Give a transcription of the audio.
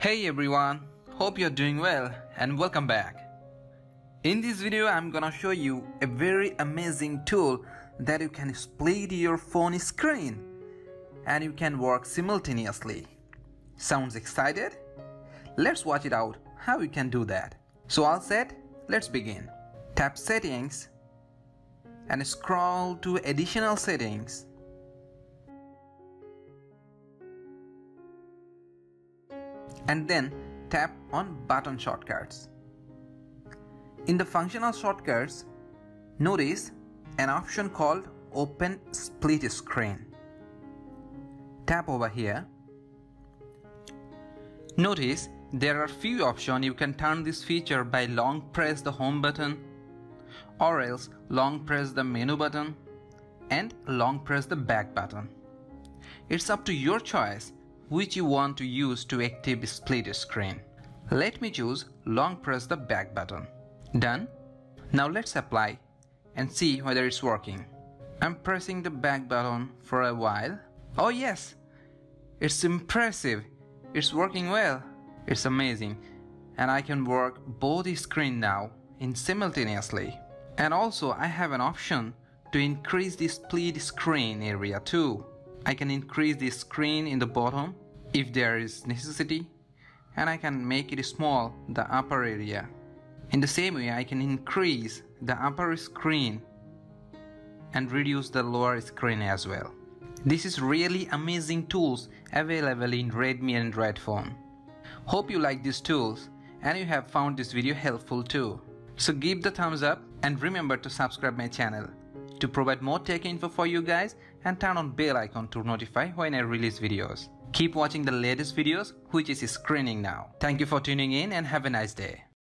Hey everyone, hope you're doing well and welcome back. In this video I'm gonna show you a very amazing tool that you can split your phone screen and you can work simultaneously. Sounds excited? Let's watch it out how you can do that. So all set, let's begin. Tap settings and scroll to additional settings. And then tap on button shortcuts. In the functional shortcuts, notice an option called Open Split Screen. Tap over here. Notice there are few options. You can turn this feature by long press the home button, or else long press the menu button and long press the back button. It's up to your choice which you want to use to active split screen. Let me choose long press the back button. Done. Now let's apply and see whether it's working. I'm pressing the back button for a while. Oh yes, it's impressive. It's working well. It's amazing. And I can work both screens now simultaneously. And also I have an option to increase the split screen area too. I can increase the screen in the bottom if there is necessity, and I can make it small the upper area. In the same way I can increase the upper screen and reduce the lower screen as well. This is really amazing tools available in Redmi and Red phone. Hope you like these tools and you have found this video helpful too. So give the thumbs up and remember to subscribe my channel to provide more tech info for you guys, and turn on bell icon to notify when I release videos. Keep watching the latest videos, which is screening now. Thank you for tuning in and have a nice day.